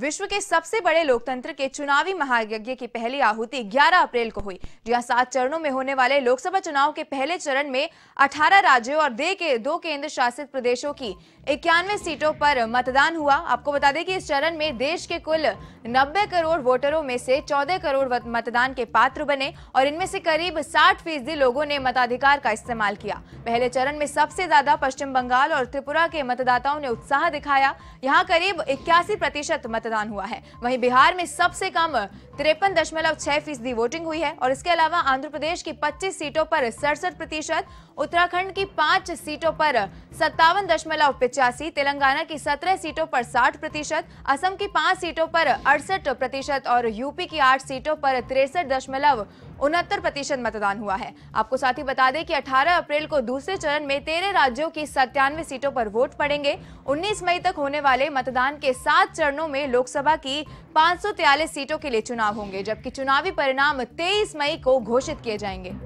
विश्व के सबसे बड़े लोकतंत्र के चुनावी महायज्ञ की पहली आहुति 11 अप्रैल को हुई, जहां 7 चरणों में होने वाले लोकसभा चुनाव के पहले चरण में 18 राज्यों और 2 केंद्र शासित प्रदेशों की 91 सीटों पर मतदान हुआ। आपको बता दें कि इस चरण में देश के कुल 90 करोड़ वोटरों में से 14 करोड़ मतदान के पात्र बने और इनमें से करीब 60% लोगों ने मताधिकार का इस्तेमाल किया। पहले चरण में सबसे ज्यादा पश्चिम बंगाल और त्रिपुरा के मतदाताओं ने उत्साह दिखाया, यहाँ करीब 81% मतदान हुआ है। वहीं बिहार में सबसे कम 53.6% वोटिंग हुई है और इसके अलावा आंध्र प्रदेश की 25 सीटों पर 67%, उत्तराखंड की 5 सीटों पर 57.85%, तेलंगाना की 17 सीटों पर 60%, असम की 5 सीटों पर 68% और यूपी की 8 सीटों पर 63.69% मतदान हुआ है। आपको साथ ही बता दें कि 18 अप्रैल को दूसरे चरण में 13 राज्यों की 97 सीटों पर वोट पड़ेंगे। 19 मई तक होने वाले मतदान के 7 चरणों में लोकसभा की 543 सीटों के लिए चुनाव होंगे, जबकि चुनावी परिणाम 23 मई को घोषित किए जाएंगे।